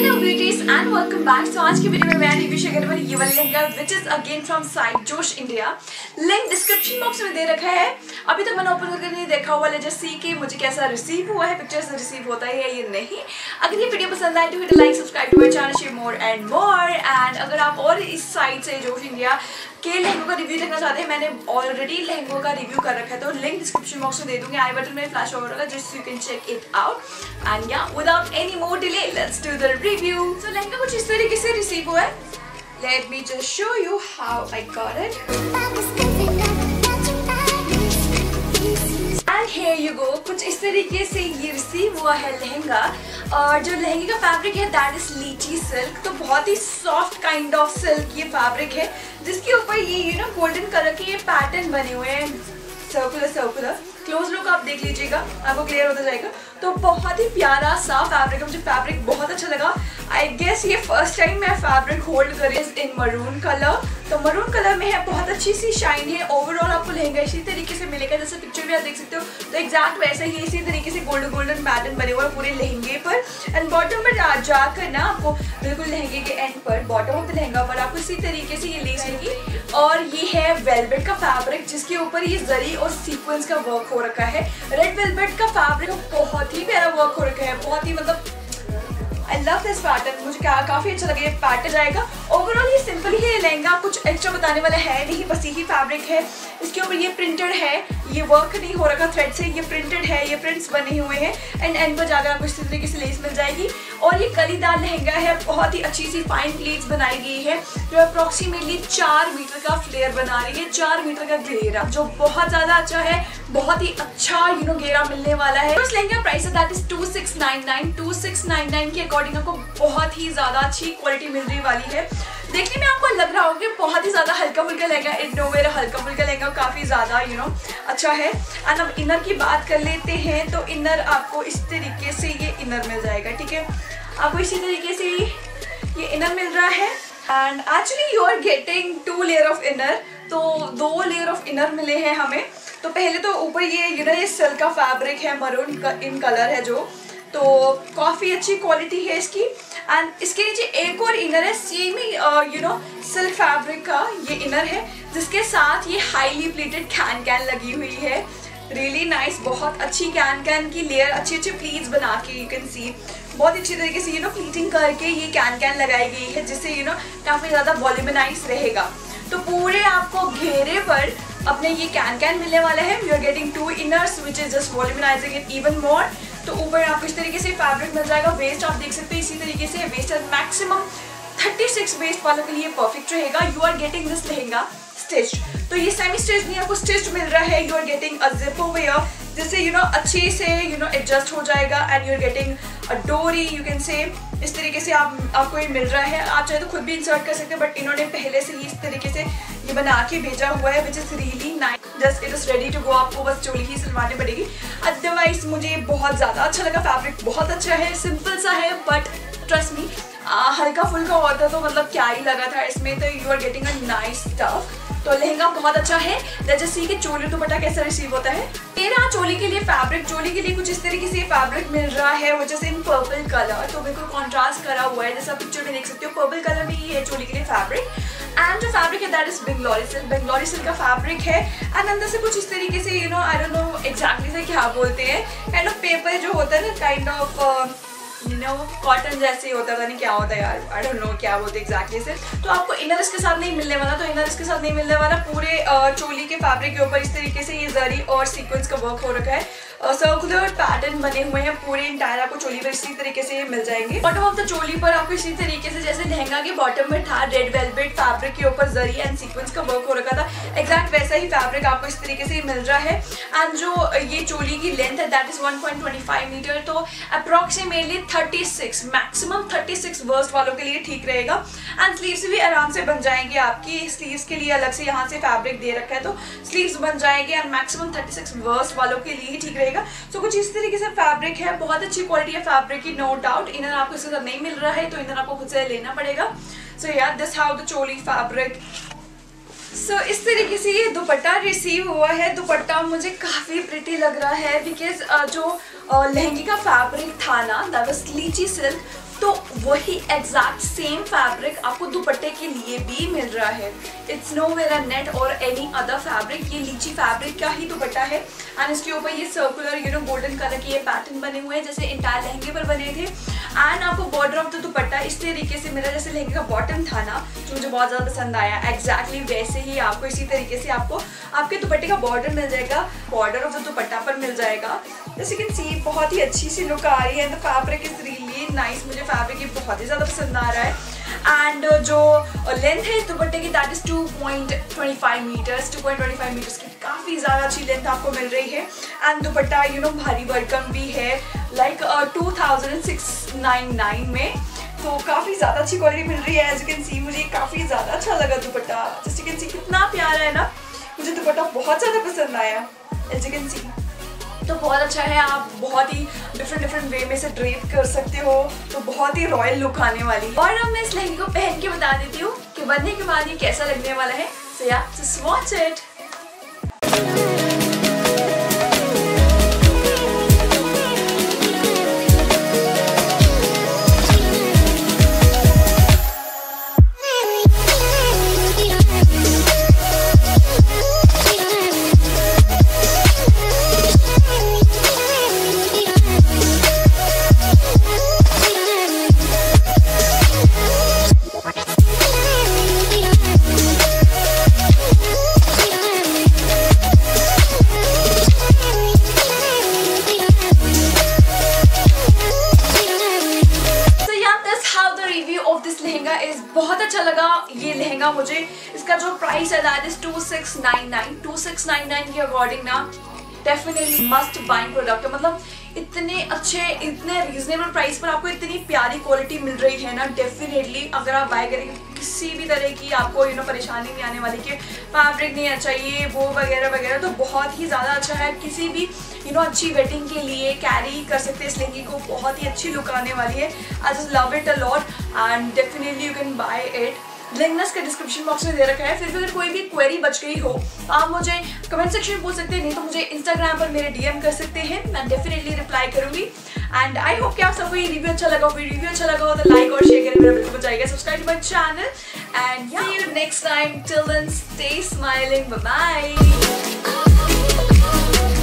Hello beauties and welcome back. So आज की video में मैं रिव्यू करने वाली ये वाला lehenga which is again from site Josh India. Link description box में दे रखा है। अभी तक मैंने ओपन करके नहीं देखा हुआ, लेजर सी के मुझे कैसा रिसीव हुआ है, पिक्चर से रिसीव होता है या ये नहीं। अगर ये वीडियो पसंद आए तो hit like, subscribe to my channel, share more and more. And अगर आप और इस साइट से जोश इंडिया के लहंगों का रिव्यू देखना चाहते हैं, मैंने ऑलरेडी लहंगों का रिव्यू कर रखा है तो लिंक डिस्क्रिप्शन बॉक्स में दे दूंगी। आई बटन में फ्लैश ओवर होगा, just you can check it out. And या without any more delay let's do the review. So lehenga कुछ इस तरीके से रिसीव हुआ है। Let me just show you how I got it. And here you go, कुछ इस तरीके से ये रिसीव हुआ है लहंगा। और जो लहंगे का फैब्रिक है दैट इज लीची सिल्क, तो बहुत ही सॉफ्ट काइंड ऑफ सिल्क ये फैब्रिक है, जिसके ऊपर ये यू नो गोल्डन कलर के ये पैटर्न बने हुए हैं सर्कुलर। क्लोज लुक आप देख लीजिएगा, आपको क्लियर होता जाएगा। तो बहुत ही प्यारा सा फैब्रिक है, मुझे फैब्रिक बहुत अच्छा लगा। आई गेस ये फर्स्ट टाइम मैं फैब्रिक होल्ड करी इन मरून कलर, तो मरून कलर में है, बहुत अच्छी सी शाइन है। ओवरऑल आपको लहंगा इसी तरीके से मिलेगा, जैसे पिक्चर में आप देख सकते हो तो एग्जैक्ट वैसा ही इसी तरीके से गोल्डन पैटर्न बने हुए पूरे लहंगे पर। एंड बॉटम पर जाकर ना आपको बिल्कुल लहंगे के एंड पर, बॉटम ऑफ द लहंगा पर आपको इसी तरीके से ये लेस मिलेगी। और ये है वेलवेट का फैब्रिक, जिसके ऊपर ये जरी और सीक्वेंस का वर्क हो रखा है। रेड वेलवेट का फैब्रिक बहुत ही प्यारा वर्क हो रखा है, बहुत ही मतलब आई लव दिस पैटर्न, मुझे काफ़ी अच्छा लगे पैटर्न आएगा। ओवरऑल ये सिंपल ही है लहंगा, कुछ एक्स्ट्रा बताने वाला है नहीं, बस यही फैब्रिक है। इसके ऊपर ये प्रिंटेड है, ये वर्क नहीं हो रखा थ्रेड से, ये प्रिंटेड है, ये प्रिंट्स बने हुए हैं। एंड एंड पर जाकर आपको इस तरीके से लेस मिल जाएगी। और ये कलीदार लहंगा है, बहुत ही अच्छी सी फाइन प्लेट्स बनाई गई है, जो अप्रॉक्सीमेटली 4 मीटर का फ्लेयर बना रही है, 4 मीटर का घेरा, जो बहुत ज़्यादा अच्छा है, बहुत ही अच्छा यू नो घेरा मिलने वाला है। उस लहंगा प्राइस है दैट इज 2699। 2699 के अकॉर्डिंग आपको बहुत ही ज़्यादा अच्छी क्वालिटी मिलने वाली है। देखने में आपको लग रहा होगा बहुत ही ज़्यादा हल्का फुल्का लहंगा, इट नो वेयर हल्का फुल्का लहंगा, काफ़ी ज़्यादा यू नो अच्छा है। एंड अब इनर की बात कर लेते हैं, तो इनर आपको इस तरीके से ये इनर मिल जाएगा, ठीक है, आपको इसी तरीके से ये इनर मिल रहा है। And actually you are getting 2 layer of inner, तो 2 लेयर ऑफ इनर मिले हैं हमें। तो पहले तो ऊपर ये यू नो ये सिल्क का फैब्रिक है, मरून इन कलर है जो, तो काफ़ी अच्छी क्वालिटी है इसकी। एंड इसके नीचे एक और इनर है, सेम ही यू नो सिल्क फैब्रिक का ये इनर है, जिसके साथ ये हाईली प्लेटेड कैन लगी हुई है। रियली नाइस, बहुत अच्छी कैन की लेयर, अच्छी अच्छी प्लीट्स बना के, यू कैन सी बहुत अच्छी तरीके से यू नो प्लीटिंग करके ये कैन लगाई गई है, जिससे यू नो काफ़ी ज़्यादा वॉल्यूमनाइज रहेगा। तो पूरे आपको घेरे पर अपने ये कैन मिलने वाला है। You are getting 2 inners which is just volumising it even more. तो ऊपर आपको इस तरीके से फैब्रिक मिल जाएगा। वेस्ट आप देख सकते हैं इसी तरीके से वेस्ट, एंड मैक्सिमम 36 वेस्ट वालों के लिए परफेक्ट रहेगा। यू आर गेटिंग दिस लहंगा स्टिच, तो ये सेमी स्टिच नहीं आपको स्टिच मिल रहा है। You are getting a zip over, जिससे यू नो अच्छे से यू नो एडजस्ट हो जाएगा। And you are getting a डोरी, यू कैन से इस तरीके से आपको ये मिल रहा है। आप चाहे तो खुद भी इंसर्ट कर सकते हैं, बट इन्होंने पहले से ही इस तरीके से ये बना के भेजा हुआ है, which is really nice. Just it is ready to go, आपको बस चोली ही सिलवानी पड़ेगी। अदरवाइज मुझे बहुत ज़्यादा अच्छा लगा, फैब्रिक बहुत अच्छा है, सिंपल सा है, बट ट्रस्ट मी हल्का फुल्का होता तो मतलब क्या ही लगा था इसमें। तो you are getting a nice stuff, तो लहंगा बहुत अच्छा है। लेट्स सी कि चोली दुपट्टा कैसा रिसीव होता है। मेरा चोली के लिए फैब्रिक, चोली के लिए कुछ इस तरीके से फैब्रिक मिल रहा है, वो जैसे इन पर्पल कलर, तो बिल्कुल कॉन्ट्रास्ट करा हुआ है, जैसा पिक्चर में देख सकते हो पर्पल कलर में ही है चोली के लिए फैब्रिक। एंड जो फैब्रिक है that is Bangalori silk, Bangalori silk का फैब्रिक है। एंड अंदर से कुछ इस तरीके से you know I don't know exactly से क्या बोलते हैं, काइंड ऑफ पेपर जो होता है ना, kind of you know cotton जैसे होता है, नहीं क्या होता है यार, आई डोंट नो क्या बोलते एग्जैक्टली से। तो आपको इनर इसके साथ नहीं मिलने वाला, तो इनर इसके साथ नहीं मिलने वाला। पूरे चोली के फैब्रिक के ऊपर इस तरीके से ये जरी और सीक्वेंस का वर्क हो रखा है, सर्कुलर पैटर्न बने हुए हैं पूरे इंटायर। आपको चोली पर इसी तरीके से ये मिल जाएंगे। बॉटम ऑफ द चोली पर आपको इसी तरीके से जैसे लहंगा के बॉटम में था रेड वेलवेट फैब्रिक के ऊपर जरी एंड सीक्वेंस का वर्क हो रखा था, एग्जैक्ट वैसा ही फैब्रिक आपको इस तरीके से मिल रहा है। एंड जो ये चोली की लेंथ है दैट इज 1.25 मीटर, तो अप्रॉक्सीमेटली 36 मैक्सिमम 36 वर्स्ट वालों के लिए ठीक रहेगा। एंड स्लीव्स भी आराम से बन जाएंगे आपकी, स्लीव्स के लिए अलग से यहाँ से फैब्रिक दे रखा है, तो स्लीव्स बन जाएंगे। एंड मैक्सिमम 36 वर्स्ट वालों के लिए ठीक रहेगा। So, कुछ इस तरीके से फैब्रिक है, बहुत अच्छी क्वालिटी है फैब्रिक की, नो डाउट। इनर आपको इसके साथ नहीं मिल रहा है, तो इनर आपको खुद से लेना पड़ेगा। सो यार this how the choli fabric. So इस तरीके से ये दुपट्टा रिसीव हुआ है। दुपट्टा मुझे काफ़ी प्रिटी लग रहा है, बिकॉज जो लहंगे का फैब्रिक था ना दैट वाज लीची सिल्क, तो वही एग्जैक्ट सेम फैब्रिक आपको दुपट्टे के लिए भी मिल रहा है. It's nowhere a net और एनी अदर फैब्रिक. ये लीची फैब्रिक का ही दुपट्टा है एंड इसके ऊपर ये सर्कुलर गोल्डन कलर के ये पैटर्न बने हुए हैं जैसे इंटायर लहंगे पर बने थे. एंड आपको बॉर्डर ऑफ द दुपट्टा इस तरीके से मिला जैसे लहंगे का बॉटम था ना, जो मुझे बहुत ज़्यादा पसंद आया. एग्जैक्टली वैसे ही आपको इसी तरीके से आपको आपके दुपट्टे का बॉर्डर मिल जाएगा, बॉर्डर ऑफ द दुपट्टा पर मिल जाएगा. जैसे कि सी बहुत ही अच्छी सी लुक आ रही है. The fabric is really nice. मुझे फैब्रिक ये बहुत ही ज़्यादा पसंद आ रहा है. एंड जो लेंथ है इस दुपट्टे की दैट इज़ 2.25 मीटर्स. 2.25 मीटर्स की काफ़ी ज़्यादा अच्छी लेंथ आपको मिल रही है. एंड दुपट्टा भारी वर्कम भी है लाइक 2699 में, तो काफ़ी ज़्यादा अच्छी क्वालिटी मिल रही है. एज यू कैन सी मुझे काफ़ी ज़्यादा अच्छा लगा दुपट्टा. जैसे यू कैन सी कितना प्यारा है ना, मुझे दुपट्टा बहुत ज़्यादा पसंद आया. एज यू कैन सी तो बहुत अच्छा है. आप बहुत ही डिफरेंट वे में से ड्रेप कर सकते हो, तो बहुत ही रॉयल लुक आने वाली है. और अब मैं इस लहंगे को पहन के बता देती हूँ कि बनने के बाद ये कैसा लगने वाला है. सो या जस्ट वॉच इट. बहुत अच्छा लगा ये लहंगा मुझे. इसका जो प्राइस है दैट इज 2699 के अकॉर्डिंग ना डेफिनेटली मस्ट बाइंग प्रोडक्ट है. मतलब इतने अच्छे इतने रीजनेबल प्राइस पर आपको इतनी प्यारी क्वालिटी मिल रही है ना, डेफिनेटली अगर आप बाय करेंगे किसी भी तरह की आपको परेशानी नहीं आने वाली कि फैब्रिक नहीं अच्छा ये वो वगैरह वगैरह, तो बहुत ही ज़्यादा अच्छा है. किसी भी अच्छी वेडिंग के लिए कैरी कर सकते हैं इस लहंगे को. बहुत ही अच्छी लुक आने वाली है. I just love it a lot and definitely you can buy it. Link ना इसके डिस्क्रिप्शन बॉक्स में दे रखा है. फिर भी अगर कोई भी क्वेरी बच गई हो तो आप मुझे कमेंट सेक्शन में पूछ सकते हैं, नहीं तो मुझे इंस्टाग्राम पर मेरे डीएम कर सकते हैं. मैं डेफिनेटली रिप्लाई करूँगी. एंड आई होप कि आप सबको ये रिव्यू अच्छा लगा हो. रिव्यू अच्छा लगा हो तो लाइक और शेयर करें. मेरा बिल्कुल बचाएगा. Subscribe to my channel and see you next time. Till then stay smiling. Bye bye.